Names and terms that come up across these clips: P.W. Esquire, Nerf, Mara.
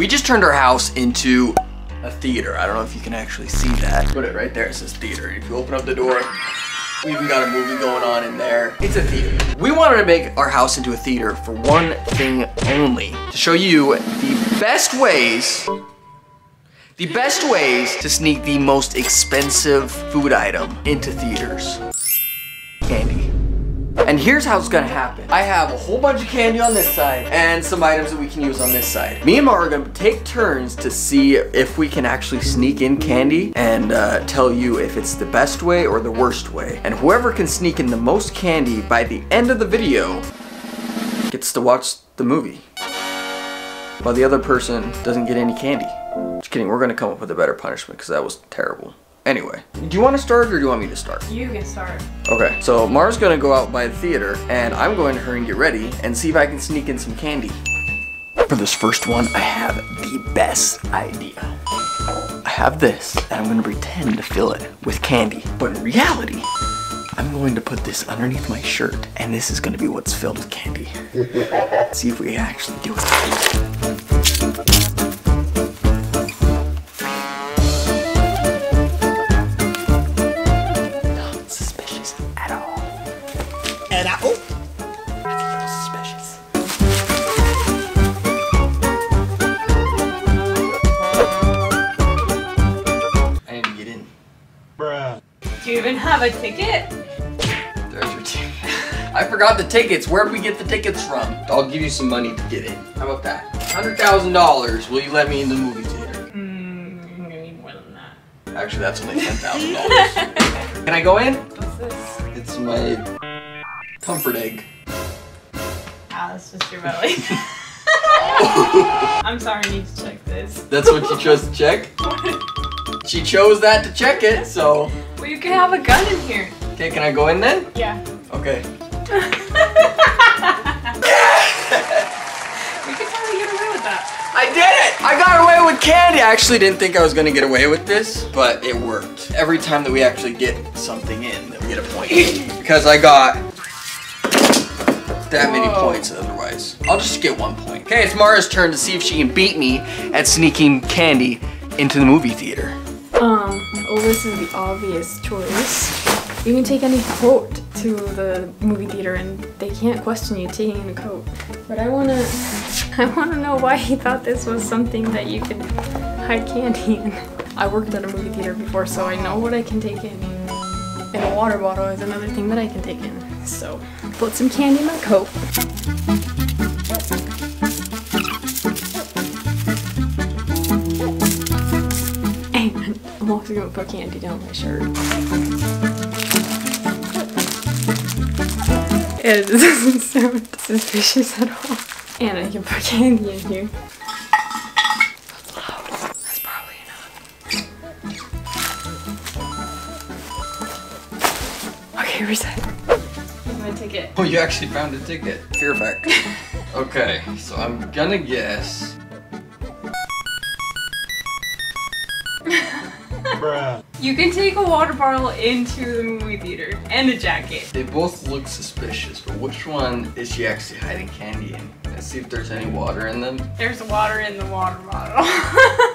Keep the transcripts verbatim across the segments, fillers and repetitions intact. We just turned our house into a theater. I don't know if you can actually see that. Put it right there, it says theater. If you open up the door, we even got a movie going on in there. It's a theater. We wanted to make our house into a theater for one thing only, to show you the best ways The best ways to sneak the most expensive food item into theaters. Candy. And here's how it's gonna happen. I have a whole bunch of candy on this side and some items that we can use on this side. Me and Mara are gonna take turns to see if we can actually sneak in candy and uh, tell you if it's the best way or the worst way. And whoever can sneak in the most candy by the end of the video gets to watch the movie, while the other person doesn't get any candy. Just kidding, we're gonna come up with a better punishment because that was terrible. Anyway, do you want to start or do you want me to start? You can start. Okay, so Mara's gonna go out by the theater and I'm going to hurry and get ready and see if I can sneak in some candy. For this first one, I have the best idea. I have this and I'm gonna pretend to fill it with candy, but in reality, I'm going to put this underneath my shirt and this is gonna be what's filled with candy. See if we actually do it. Do you even have a ticket? There's your ticket. I forgot the tickets. Where'd we get the tickets from? I'll give you some money to get in. How about that? one hundred thousand dollars. Will you let me in the movie theater? Mm, I'm gonna need more than that. Actually, that's only ten thousand dollars. Can I go in? What's this? It's my comfort egg. Ah, that's just your belly. I'm sorry, I need to check this. That's what you chose to check? She chose that to check it, so. Well, you can have a gun in here. Okay, can I go in then? Yeah. Okay. We could probably get away with that. I did it! I got away with candy! I actually didn't think I was gonna get away with this, but it worked. Every time that we actually get something in, that we get a point. Because I got that Whoa. many points otherwise. I'll just get one point. Okay, it's Mara's turn to see if she can beat me at sneaking candy into the movie theater. Um, well, this is the obvious choice. You can take any coat to the movie theater and they can't question you taking a coat. But I wanna, I wanna know why he thought this was something that you could hide candy in. I worked at a movie theater before, so I know what I can take in. And a water bottle is another thing that I can take in. So, put some candy in my coat. I'm also gonna put candy down my shirt. It doesn't sound suspicious at all. And I can put candy in here. That's loud. That's probably enough. Okay, reset. Here's my ticket. Oh, you actually found a ticket. Fear factor. Okay, so I'm gonna guess. You can take a water bottle into the movie theater and a jacket. They both look suspicious, but which one is she actually hiding candy in? Let's see if there's any water in them. There's water in the water bottle.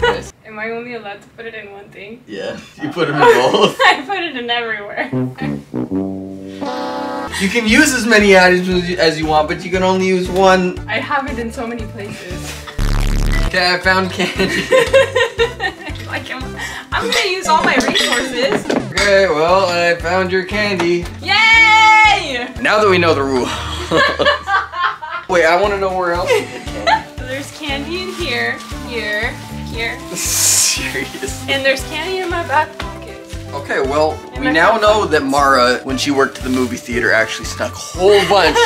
Nice. Am I only allowed to put it in one thing? Yeah, you put it in both. I put it in everywhere. You can use as many items as you want, but you can only use one. I have it in so many places. Okay, I found candy. Like I'm, I'm gonna use all my resources. Okay, well, I found your candy. Yay! Now that we know the rule. Wait, I want to know where else you get candy. So there's candy in here, here, here. Serious. And there's candy in my back pocket. Okay, well, in we now know that Mara, when she worked at the movie theater, actually snuck a whole bunch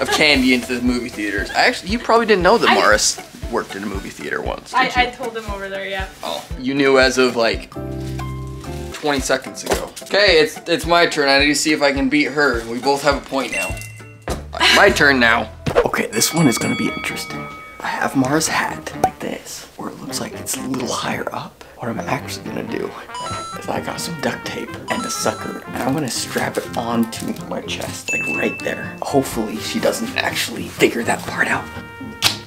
of candy into the movie theaters. Actually, you probably didn't know that I Mara worked in a movie theater once. I, I told him over there, yeah. Oh, you knew as of like twenty seconds ago. Okay, it's it's my turn. I need to see if I can beat her. We both have a point now. My turn now. Okay, this one is gonna be interesting. I have Mara's hat like this, where it looks like it's a little higher up. What I'm actually gonna do is I got some duct tape and a sucker, and I'm gonna strap it onto my chest, like right there. Hopefully she doesn't actually figure that part out.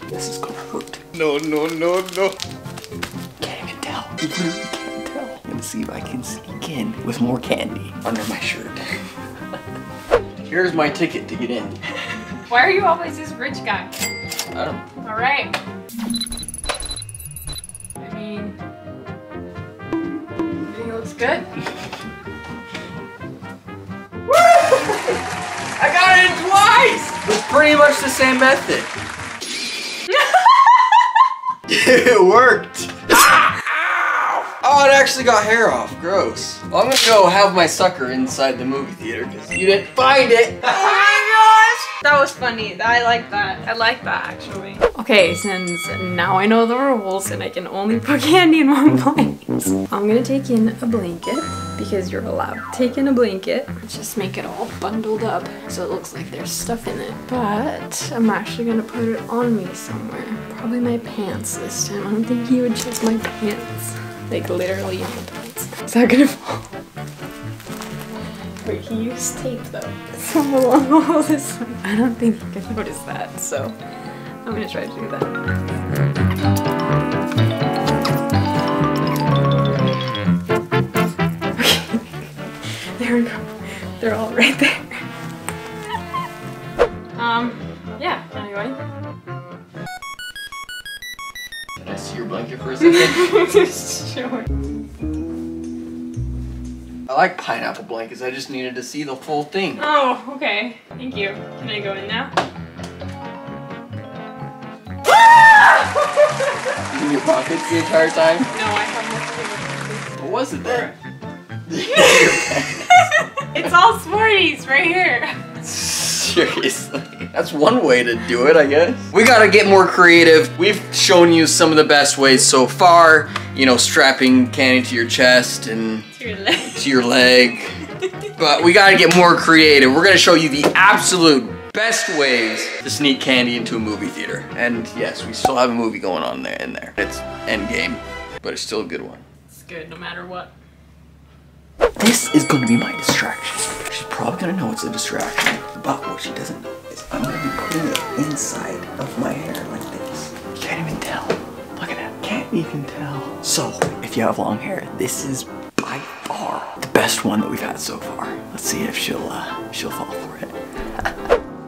This is gonna hurt. No, no, no, no. Can't even tell. You really can't tell. I'm gonna see if I can sneak in with more candy under my shirt. Here's my ticket to get in. Why are you always this rich guy? I don't know. All right. I mean, you think it looks good? Woo! I got it twice! It's pretty much the same method. It worked! Ah! Oh, it actually got hair off. Gross. Well, I'm gonna go have my sucker inside the movie theater because you didn't find it. That was funny. I like that. I like that, actually. Okay, since now I know the rules and I can only put candy in one place, I'm gonna take in a blanket because you're allowed to take in a blanket. Let's just make it all bundled up so it looks like there's stuff in it. But I'm actually gonna put it on me somewhere. Probably my pants this time. I don't think he would choose my pants. Like, literally my pants. Is that gonna fall? Wait, he used tape though. So along all this time, I don't think he could notice that, so I'm gonna try to do that. Okay, there we go. They're all right there. Um, yeah, anyway. Can I see your blanket for a second? Sure. I like pineapple blankets, I just needed to see the full thing. Oh, okay. Thank you. Can I go in now? In your pockets the entire time? No, I have no clue. What was it there? It's all Smarties right here. Seriously. That's one way to do it, I guess. We gotta get more creative. We've shown you some of the best ways so far. You know, strapping candy to your chest and to your leg. To your leg. But we gotta get more creative. We're gonna show you the absolute best ways to sneak candy into a movie theater. And yes, we still have a movie going on there in there. It's Endgame, but it's still a good one. It's good no matter what. This is gonna be my distraction. She's probably gonna know it's a distraction, but what she doesn't know is I'm gonna be putting it inside of my hair like this. You can't even tell. Look at that. Can't even tell. So, if you have long hair, this is by far the best one that we've had so far. Let's see if she'll uh, she'll fall for it.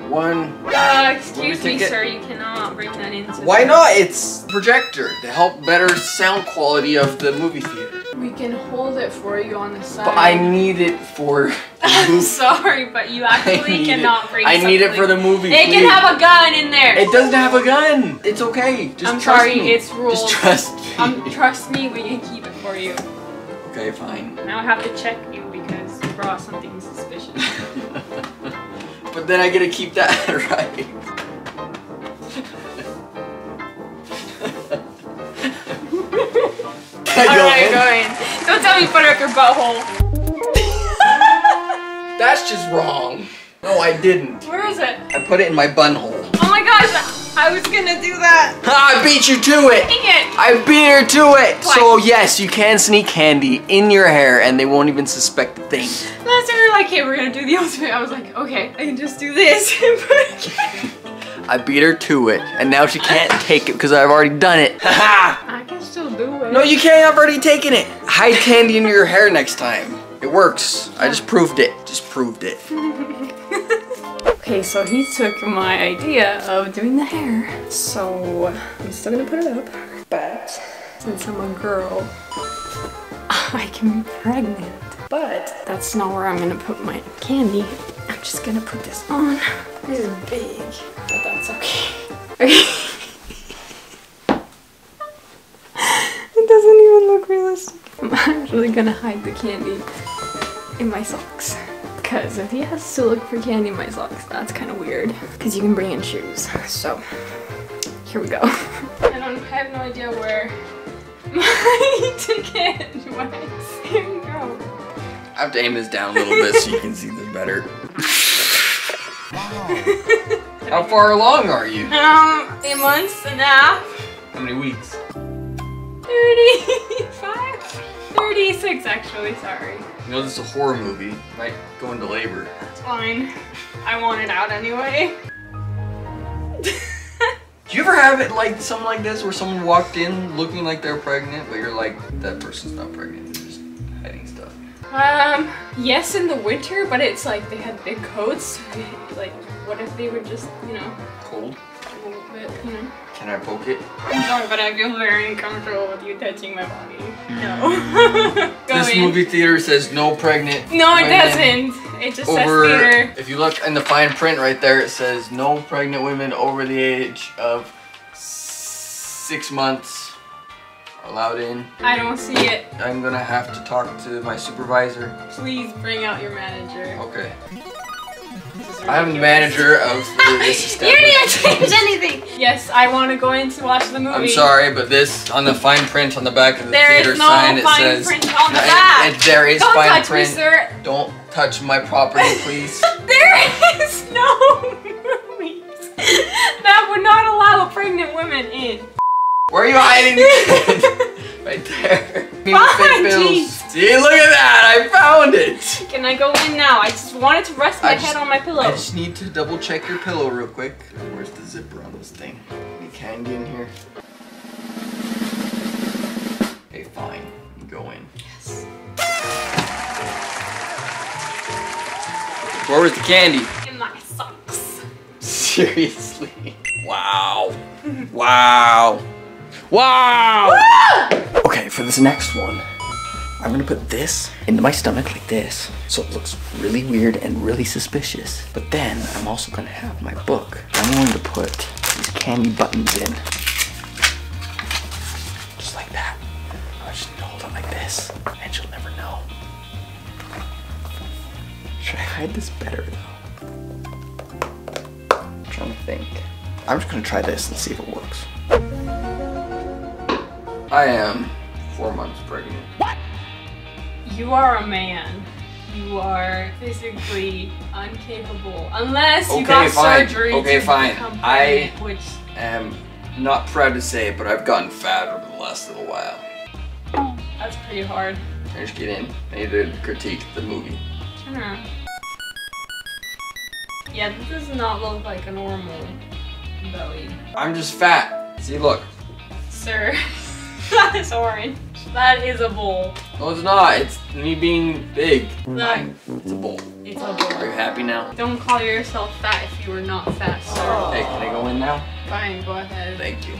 One. Uh, excuse me, sir. You cannot bring that into. Why not? It's projector to help better sound quality of the movie theater. We can hold it for you on the side. But I need it for. I'm sorry, but you actually cannot bring. I need it for the movie. It can have a gun in there. It doesn't have a gun. It's okay. Just trust me. I'm sorry. It's rules. Just trust me. Um, trust me. We can keep it for you. Okay, fine. Now I have to check you because you brought something suspicious. But then I get to keep that right. Alright, go in. Don't tell me put it up your butthole. That's just wrong. No, I didn't. Where is it? I put it in my bunhole. Oh my gosh! I was gonna do that. I beat you to it. Dang it. I beat her to it. Twice. So yes, you can sneak candy in your hair and they won't even suspect a thing. Last time we were like, hey, we're gonna do the ultimate. I was like, okay, I can just do this. I beat her to it and now she can't take it because I've already done it. I can still do it. No, you can't. I've already taken it. Hide candy into your hair next time. It works. I just proved it. Just proved it. Okay, so he took my idea of doing the hair, so I'm still gonna put it up, but since I'm a girl, I can be pregnant. But that's not where I'm gonna put my candy. I'm just gonna put this on. This is big, but that's okay. Okay. It doesn't even look realistic. I'm actually gonna hide the candy in my socks. Because if he has to look for candy in my socks, that's kind of weird. Because you can bring in shoes. So, here we go. I don't. I have no idea where my ticket was. Here we go. I have to aim this down a little bit so you can see this better. Wow. How far along are you? Um, eight months and a half. How many weeks? thirty-five? thirty-six actually, sorry. You know, this is a horror movie. Might go into labor. That's fine. I want it out anyway. Do you ever have it like something like this where someone walked in looking like they're pregnant, but you're like, that person's not pregnant, they're just hiding stuff? Um, yes, in the winter, but it's like they had big coats. Like, what if they were just, you know, cold? A little bit, you know. Can I poke it? I'm sorry, but I feel very uncomfortable with you touching my body. No. This movie theater says no pregnant. No, it doesn't. It just over, says theater. If you look in the fine print right there, it says no pregnant women over the age of six months allowed in. I don't see it. I'm gonna have to talk to my supervisor. Please bring out your manager. Okay. I'm the manager of this establishment. You didn't change anything! Yes, I want to go in to watch the movie. I'm sorry, but this, on the fine print on the back of the there theater is no sign, fine it says... print on the back! It, it, there is Don't fine touch print. Me, sir. Don't touch my property, please. There is no movies that would not allow pregnant women in. Where are you hiding? Right there. Oh, see, look at that! I found it! Can I go in now? I just wanted to rest my I head just, on my pillow. I just need to double check your pillow real quick. Where's the zipper on this thing? Any candy in here? Okay, fine. Go in. Yes. Where was the candy? In my socks. Seriously? Wow. Wow. Wow! Woo! Okay, for this next one, I'm gonna put this into my stomach like this, so it looks really weird and really suspicious. But then I'm also gonna have my book. I'm going to put these candy buttons in, just like that. I'm just gonna hold it like this, and she'll never know. Should I hide this better though? I'm trying to think. I'm just gonna try this and see if it works. I am four months pregnant. What? You are a man. You are physically incapable. Unless you okay, got fine. surgery okay, to fine. become pregnant, I which... am not proud to say it, but I've gotten fat over the last little while. That's pretty hard. I just get in. I need to critique the movie. Turn around. Yeah, this does not look like a normal belly. I'm just fat. See, look. Sir. That is orange. That is a bowl. No, it's not. It's me being big. No. It's a bowl. It's a bowl. Are you happy now? Don't call yourself fat if you were not fat, sir. Oh. Hey, can I go in now? Fine, go ahead. Thank you.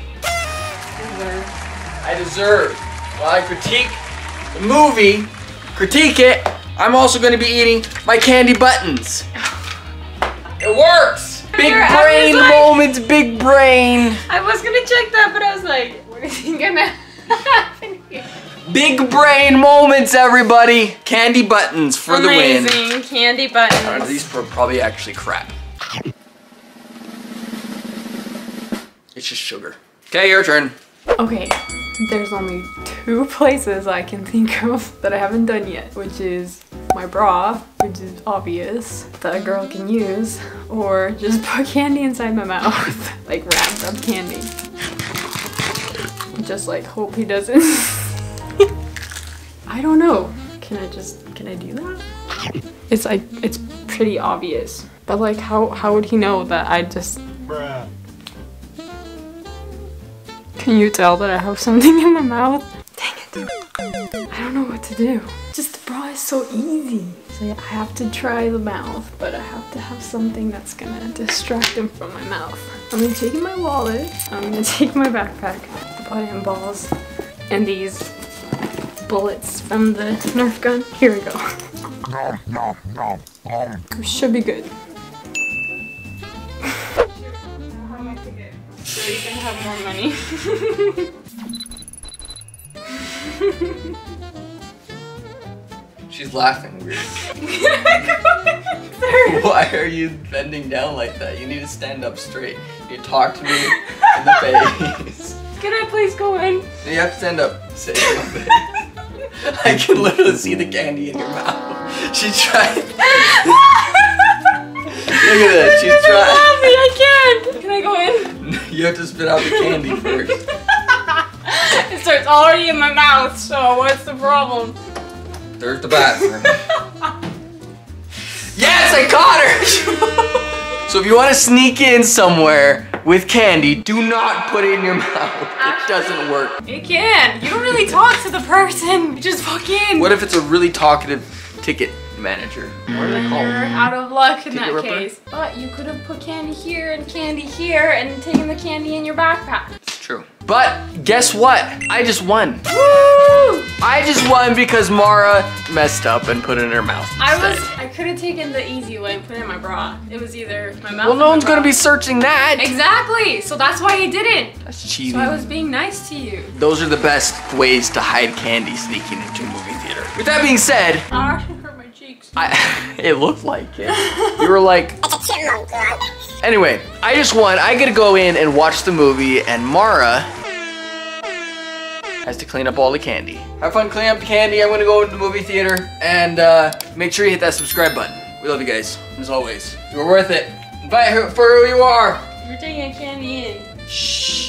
Deserve. I deserve. While I critique the movie, critique it, I'm also going to be eating my candy buttons. It works! Big brain like, moments, big brain. I was going to check that, but I was like, what is he going to... Big brain moments, everybody! Candy buttons for Amazing. the win. Amazing candy buttons. Are these were probably actually crap. It's just sugar. Okay, your turn. Okay, there's only two places I can think of that I haven't done yet, which is my bra, which is obvious that a girl can use, or just put candy inside my mouth, like wrapped up candy. Just like hope he doesn't. I don't know. Can I just can I do that? It's like it's pretty obvious, but like how how would he know that I just? Bruh. Can you tell that I have something in my mouth? Dang it! I don't know what to do. Just the bra is so easy. So yeah, I have to try the mouth, but I have to have something that's gonna distract him from my mouth. I'm gonna take my wallet. I'm gonna take my backpack. Button balls and these bullets from the Nerf gun. Here we go. No, no, no, no. Should be good. How much to get? So you can have more money. She's laughing weird. Why are you bending down like that? You need to stand up straight. You talk to me in the face. Can I please go in? You have to stand up. Sit something. I can literally see the candy in your mouth. She tried. Look at that. She's trying. I can't. Can I go in? You have to spit out the candy first. It starts already in my mouth. So what's the problem? There's the bathroom. Yes, I caught her. So if you want to sneak in somewhere with candy, do not put it in your mouth. Actually, it doesn't work. It can. You don't really talk to the person. You just fucking. What if it's a really talkative ticket manager? What are they called? You're out of luck in ticket that ripper? Case. But you could have put candy here and candy here and taken the candy in your backpack. It's true. But guess what? I just won. Woo! I just won because Mara messed up and put it in her mouth instead. I was, I could have taken the easy way and put it in my bra. It was either my mouth. Well, no one's gonna be searching that. Exactly. So that's why he didn't. That's cheating. So I was being nice to you. Those are the best ways to hide candy sneaking into a movie theater. With that being said, I hurt my cheeks. I, it looked like it. You were like. Anyway, I just won. I get to go in and watch the movie, and Mara has to clean up all the candy. Have fun cleaning up the candy. I'm gonna go to the movie theater, and uh, make sure you hit that subscribe button. We love you guys, as always. You're worth it. Invite her for who you are. We're taking a candy in. Shh.